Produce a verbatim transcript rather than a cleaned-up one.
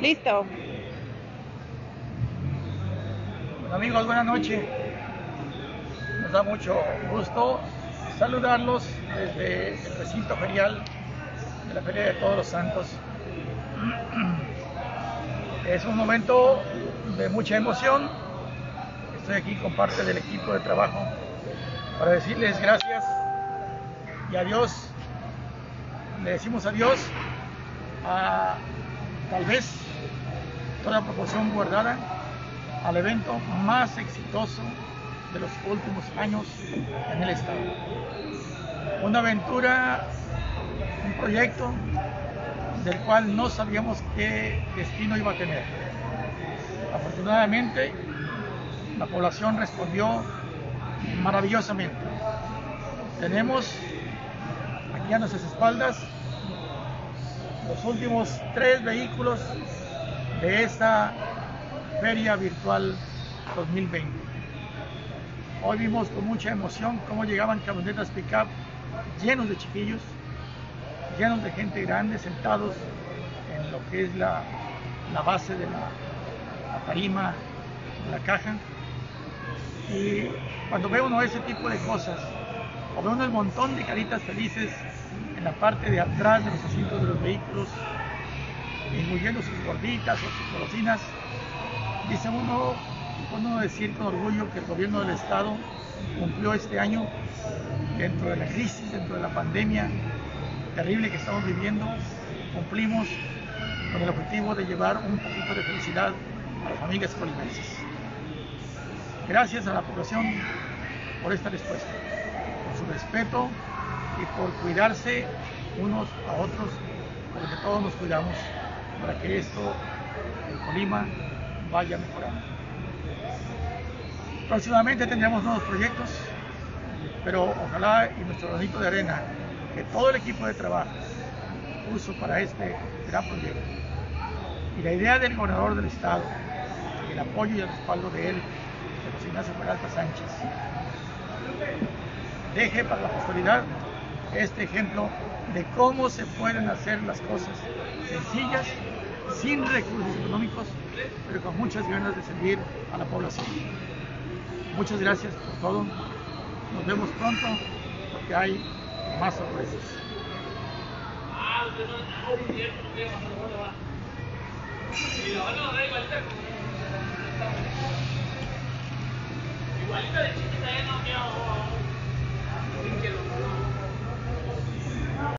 Listo. Amigos, buenas noches. Nos da mucho gusto saludarlos desde el recinto ferial de la Feria de Todos los Santos. Es un momento de mucha emoción. Estoy aquí con parte del equipo de trabajo para decirles gracias y adiós. Le decimos adiós a, tal vez, toda proporción guardada, al evento más exitoso de los últimos años en el estado. Una aventura, un proyecto del cual no sabíamos qué destino iba a tener. Afortunadamente, la población respondió maravillosamente. Tenemos aquí a nuestras espaldas los últimos tres vehículos de esta Feria Virtual dos mil veinte. Hoy vimos con mucha emoción cómo llegaban camionetas pick-up llenos de chiquillos, llenos de gente grande, sentados en lo que es la, la base de la, la tarima, la caja. Y cuando ve uno ese tipo de cosas, o ve uno el montón de caritas felices en la parte de atrás de los asientos de los vehículos, incluyendo sus gorditas o sus golosinas, dice uno, puede uno decir con orgullo que el gobierno del estado cumplió este año, dentro de la crisis, dentro de la pandemia terrible que estamos viviendo, cumplimos con el objetivo de llevar un poquito de felicidad a las familias colimenses. Gracias a la población por esta respuesta, por su respeto y por cuidarse unos a otros, porque todos nos cuidamos para que esto en Colima vaya mejorando. Próximamente tendremos nuevos proyectos, pero ojalá y nuestro granito de arena que todo el equipo de trabajo puso para este gran proyecto y la idea del gobernador del estado, el apoyo y el respaldo de él, de José Ignacio Peralta Sánchez, deje para la posteridad este ejemplo de cómo se pueden hacer las cosas sencillas, sin recursos económicos, pero con muchas ganas de servir a la población. Muchas gracias por todo. Nos vemos pronto porque hay más sorpresas. Igualita de chiquita, ya no quiero.